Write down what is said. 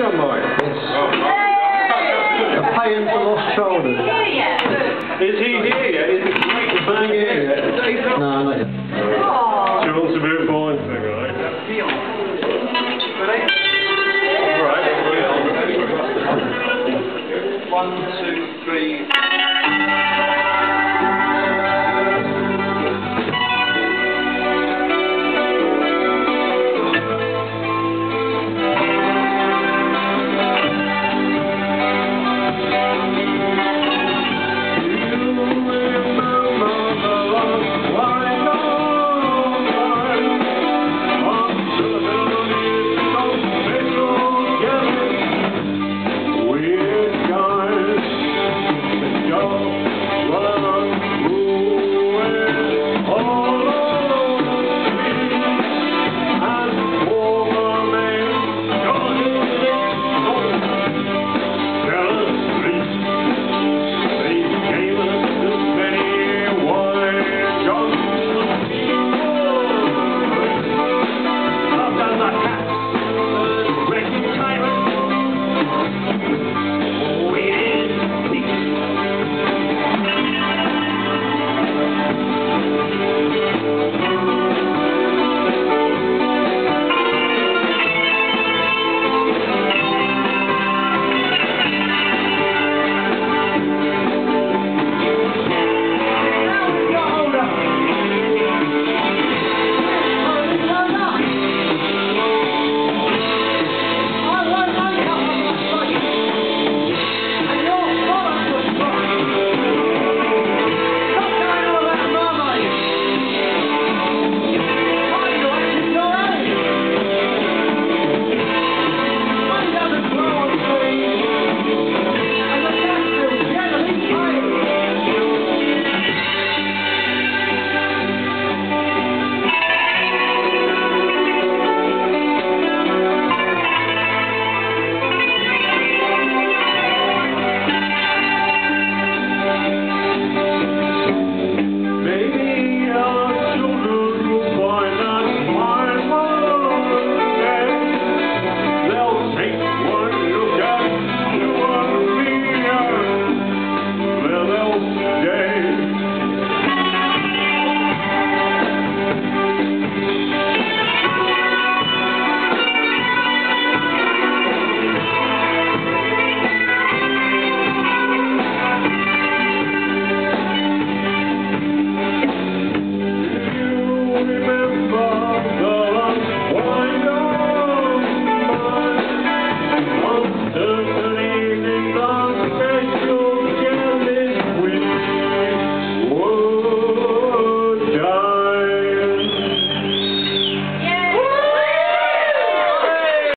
young boy. It's a pain for lost shoulders. Is he here yet? Is he playing here yet? No, not yet. She wants to be a boy thing, right? All right. One, two.